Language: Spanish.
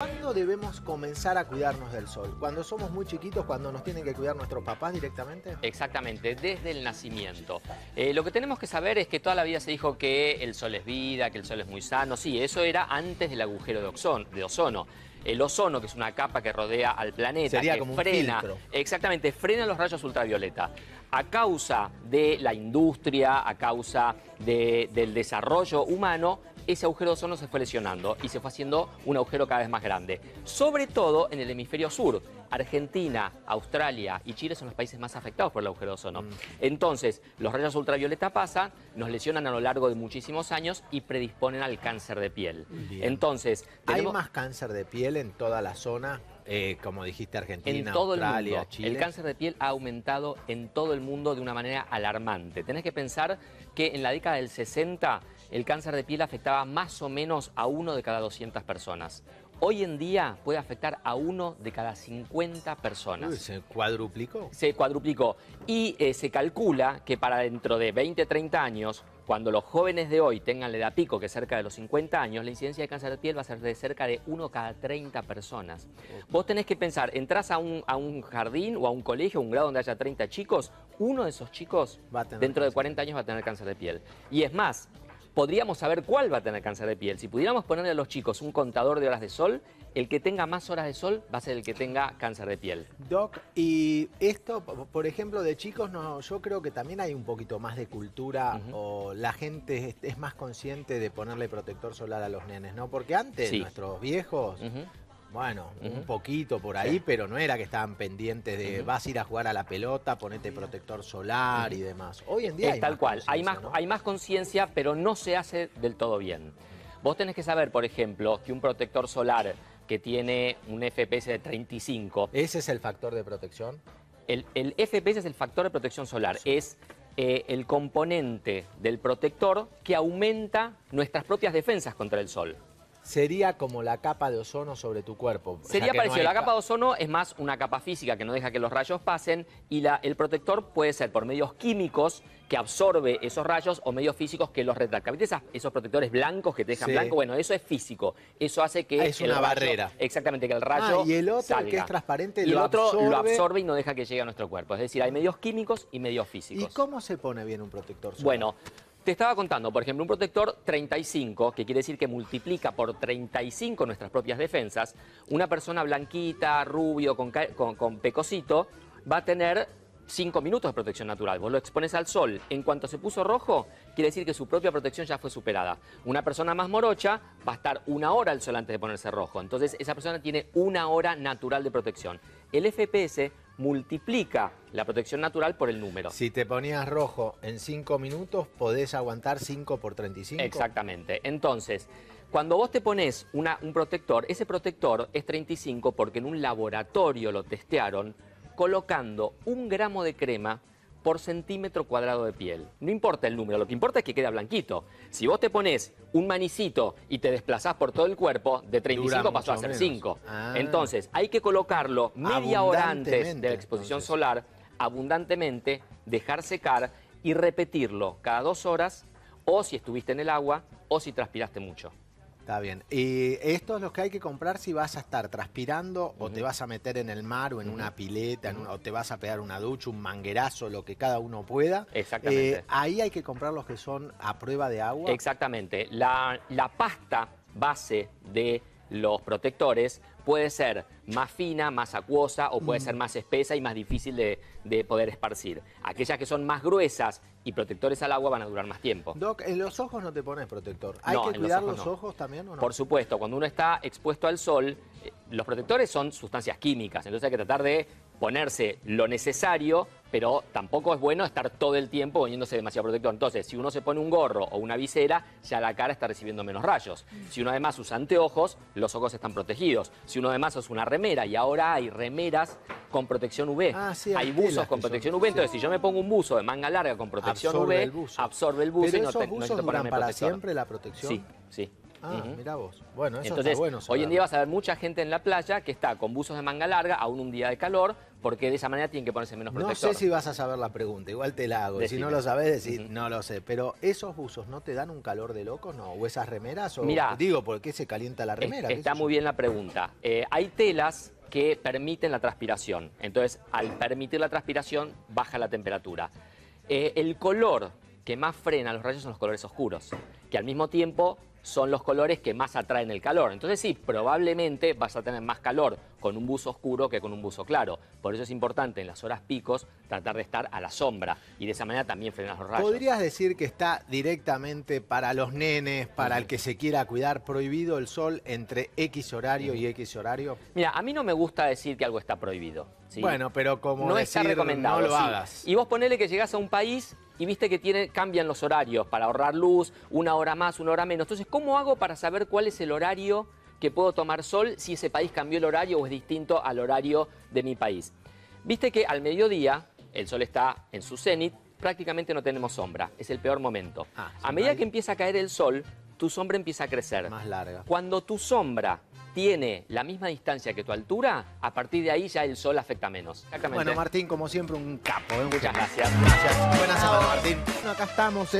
¿Cuándo debemos comenzar a cuidarnos del sol? ¿Cuando somos muy chiquitos, cuando nos tienen que cuidar nuestros papás directamente? Exactamente, desde el nacimiento. Lo que tenemos que saber es que toda la vida se dijo que el sol es vida, que el sol es muy sano. Sí, eso era antes del agujero de ozono. El ozono, que es una capa que rodea al planeta, sería que como frena, un exactamente, frena los rayos ultravioleta. A causa de la industria, a causa del desarrollo humano, ese agujero de ozono se fue lesionando y se fue haciendo un agujero cada vez más grande. Sobre todo en el hemisferio sur. Argentina, Australia y Chile son los países más afectados por el agujero de ozono. Entonces, los rayos ultravioleta pasan, nos lesionan a lo largo de muchísimos años y predisponen al cáncer de piel. Bien. Entonces, ¿hay más cáncer de piel en toda la zona? Como dijiste, Argentina, en todo Australia, el mundo. Chile. El cáncer de piel ha aumentado en todo el mundo de una manera alarmante. Tenés que pensar que en la década del 60 el cáncer de piel afectaba más o menos a 1 de cada 200 personas. Hoy en día puede afectar a 1 de cada 50 personas. ¿Se cuadruplicó? Se cuadruplicó. Y se calcula que para dentro de 20, 30 años, cuando los jóvenes de hoy tengan la edad pico, que es cerca de los 50 años, la incidencia de cáncer de piel va a ser de cerca de 1 cada 30 personas. Okay. Vos tenés que pensar, entras a un jardín o a un colegio, un grado donde haya 30 chicos, uno de esos chicos dentro de 40 años va a tener cáncer de piel. Y es más, podríamos saber cuál va a tener cáncer de piel. Si pudiéramos ponerle a los chicos un contador de horas de sol, el que tenga más horas de sol va a ser el que tenga cáncer de piel. Doc, y esto, por ejemplo, de chicos, no, yo creo que también hay un poquito más de cultura, o la gente es más consciente de ponerle protector solar a los nenes, ¿no? Porque antes nuestros viejos, bueno, un poquito por ahí, pero no era que estaban pendientes de vas a ir a jugar a la pelota, ponete protector solar y demás. Hoy en día es tal cual, hay más conciencia, pero no se hace del todo bien. Vos tenés que saber, por ejemplo, que un protector solar que tiene un FPS de 35... ¿Ese es el factor de protección? El FPS es el factor de protección solar, es el componente del protector que aumenta nuestras propias defensas contra el sol. Sería como la capa de ozono sobre tu cuerpo. Sería parecido. La capa de ozono es más una capa física que no deja que los rayos pasen, y el protector puede ser por medios químicos que absorbe esos rayos o medios físicos que los retratan. ¿Viste esos protectores blancos que te dejan blanco? Bueno, eso es físico. Eso hace que es una barrera. Exactamente, que el rayo y el otro salga. Que es transparente, y el otro lo absorbe y no deja que llegue a nuestro cuerpo. Es decir, hay medios químicos y medios físicos. ¿Y cómo se pone bien un protector solar? Bueno, te estaba contando, por ejemplo, un protector 35, que quiere decir que multiplica por 35 nuestras propias defensas. Una persona blanquita, rubio, con pecocito, va a tener 5 minutos de protección natural. Vos lo expones al sol. En cuanto se puso rojo, quiere decir que su propia protección ya fue superada. Una persona más morocha va a estar 1 hora al sol antes de ponerse rojo. Entonces, esa persona tiene 1 hora natural de protección. El FPS multiplica la protección natural por el número. Si te ponías rojo en 5 minutos, podés aguantar 5 por 35. Exactamente. Entonces, cuando vos te pones un protector, ese protector es 35 porque en un laboratorio lo testearon colocando 1 gramo de crema por centímetro cuadrado de piel. No importa el número, lo que importa es que queda blanquito. Si vos te pones un manicito y te desplazás por todo el cuerpo, de 35 pasó a ser 5. Entonces, hay que colocarlo media hora antes de la exposición solar, abundantemente, dejar secar y repetirlo cada 2 horas, o si estuviste en el agua, o si transpiraste mucho. Está bien. Y estos son los que hay que comprar si vas a estar transpirando o te vas a meter en el mar o en una pileta, o te vas a pegar una ducha, un manguerazo, lo que cada uno pueda. Exactamente. Ahí hay que comprar los que son a prueba de agua. Exactamente. La pasta base de los protectores puede ser más fina, más acuosa, o puede ser más espesa y más difícil de poder esparcir. Aquellas que son más gruesas y protectores al agua van a durar más tiempo. Doc, en los ojos no te pones protector. ¿Hay que cuidar los ojos, también o no? Por supuesto, cuando uno está expuesto al sol, los protectores son sustancias químicas, entonces hay que tratar de ponerse lo necesario, pero tampoco es bueno estar todo el tiempo poniéndose demasiado protector. Entonces, si uno se pone un gorro o una visera, ya la cara está recibiendo menos rayos. Si uno además usa anteojos, los ojos están protegidos. Si uno además usa una remera, y ahora hay remeras con protección UV. Hay buzos con protección UV. Entonces, si yo me pongo un buzo de manga larga con protección UV, absorbe el buzo. Pero y no esos buzos duran para siempre la protección. Sí, sí. Mirá vos. Bueno, eso está bueno. Entonces, hoy en día vas a ver mucha gente en la playa que está con buzos de manga larga, aún un día de calor, porque de esa manera tienen que ponerse menos protector. No sé si vas a saber la pregunta, igual te la hago. Decime. Si no lo sabés, decís, no lo sé. Pero esos buzos, ¿no te dan un calor de locos? No. ¿O esas remeras? O, mirá, digo, ¿por qué se calienta la remera? Está muy bien la pregunta. Hay telas que permiten la transpiración. Entonces, al permitir la transpiración, baja la temperatura. El color que más frena los rayos son los colores oscuros, que al mismo tiempo son los colores que más atraen el calor. Entonces sí, probablemente vas a tener más calor con un buzo oscuro que con un buzo claro. Por eso es importante en las horas picos tratar de estar a la sombra y de esa manera también frenas los rayos. ¿Podrías decir que está directamente para los nenes, para el que se quiera cuidar, prohibido el sol entre X horario y X horario? Mira, a mí no me gusta decir que algo está prohibido, ¿sí? Bueno, pero como no decir, está recomendado, no lo hagas. Y vos ponele que llegás a un país y viste que cambian los horarios para ahorrar luz, una hora más, una hora menos. Entonces, ¿cómo hago para saber cuál es el horario que puedo tomar sol si ese país cambió el horario o es distinto al horario de mi país? Viste que al mediodía el sol está en su cenit, prácticamente no tenemos sombra, es el peor momento. A medida que empieza a caer el sol, tu sombra empieza a crecer. Más larga. Cuando tu sombra tiene la misma distancia que tu altura, a partir de ahí ya el sol afecta menos. Bueno, Martín, como siempre, un capo. Muchas gracias. Buenas tardes, Martín. Bueno, acá estamos,